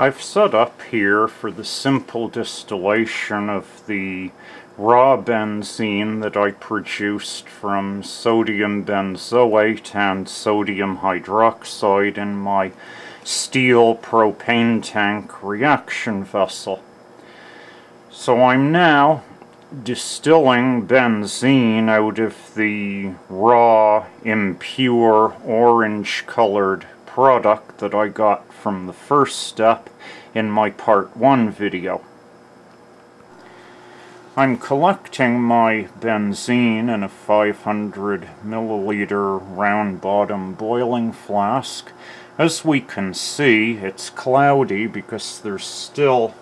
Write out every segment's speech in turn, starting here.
I've set up here for the simple distillation of the raw benzene that I produced from sodium benzoate and sodium hydroxide in my steel propane tank reaction vessel. So I'm now distilling benzene out of the raw, impure, orange-colored product that I got from the first step in my Part 1 video. I'm collecting my benzene in a 500 milliliter round-bottom boiling flask. As we can see, it's cloudy because there's still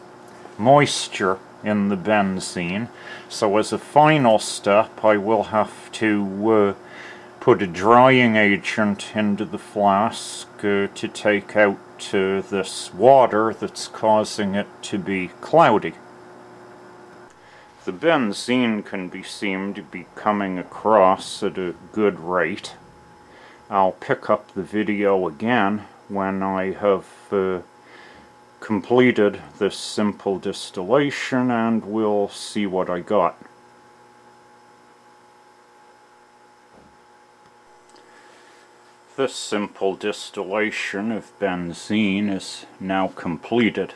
moisture in the benzene, so as a final step I will have to put a drying agent into the flask to take out this water that's causing it to be cloudy. The benzene can be seen to be coming across at a good rate. I'll pick up the video again when I have completed this simple distillation, and we'll see what I got. This simple distillation of benzene is now completed.